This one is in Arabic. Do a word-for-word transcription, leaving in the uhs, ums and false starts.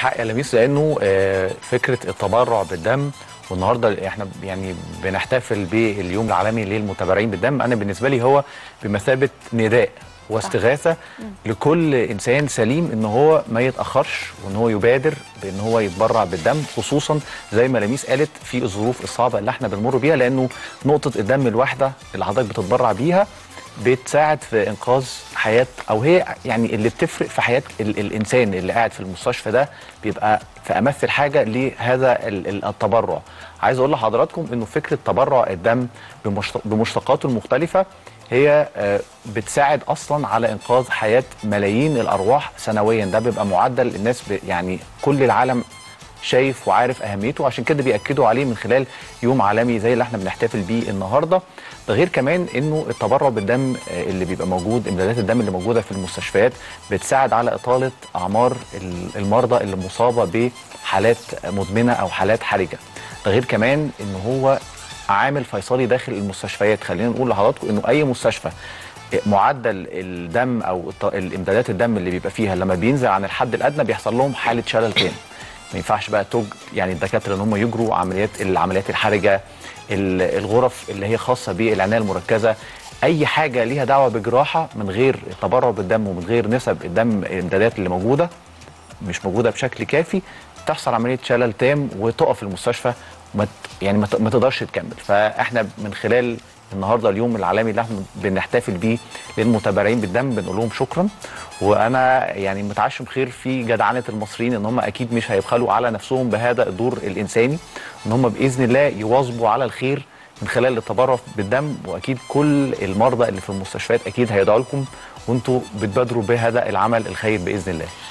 حق يا لميس، لانه فكره التبرع بالدم، والنهارده احنا يعني بنحتفل باليوم العالمي للمتبرعين بالدم، انا بالنسبه لي هو بمثابه نداء واستغاثه لكل انسان سليم ان هو ما يتاخرش وان هو يبادر بان هو يتبرع بالدم، خصوصا زي ما لميس قالت في الظروف الصعبه اللي احنا بنمر بيها، لانه نقطه الدم الواحده اللي حضرتك بتتبرع بيها بتساعد في انقاذ حياه، او هي يعني اللي بتفرق في حياه ال الانسان اللي قاعد في المستشفى ده، بيبقى في امثل حاجه لهذا التبرع. عايز اقول لحضراتكم انه فكره تبرع الدم بمشتقاته المختلفه هي بتساعد اصلا على انقاذ حياه ملايين الارواح سنويا، ده بيبقى معدل الناس يعني كل العالم شايف وعارف اهميته، وعشان كده بيأكدوا عليه من خلال يوم عالمي زي اللي احنا بنحتفل بيه النهارده. ده غير كمان انه التبرع بالدم اللي بيبقى موجود، امدادات الدم اللي موجوده في المستشفيات بتساعد على اطاله اعمار المرضى اللي مصابه بحالات مدمنه او حالات حرجه. ده غير كمان ان هو عامل فيصلي داخل المستشفيات. خلينا نقول لحضراتكم انه اي مستشفى معدل الدم او امدادات الدم اللي بيبقى فيها لما بينزل عن الحد الادنى بيحصل لهم حاله شلل تام. ما ينفعش بقى توج يعني الدكاتره ان هم يجروا عمليات العمليات الحرجه، الغرف اللي هي خاصه بالعنايه المركزه، اي حاجه ليها دعوه بجراحه من غير التبرع بالدم ومن غير نسب الدم الامدادات اللي موجوده مش موجوده بشكل كافي، تحصل عمليه شلل تام وتقف المستشفى وما يعني ما تقدرش تكمل. فاحنا من خلال النهارده اليوم العالمي اللي احنا بنحتفل بيه للمتبرعين بالدم بنقول لهم شكرا، وانا يعني متعشم خير في جدعنه المصريين ان هم اكيد مش هيبخلوا على نفسهم بهذا الدور الانساني، ان هم باذن الله يواظبوا على الخير من خلال التبرع بالدم، واكيد كل المرضى اللي في المستشفيات اكيد هيدعوا لكم وانتم بتبادروا بهذا العمل الخير باذن الله.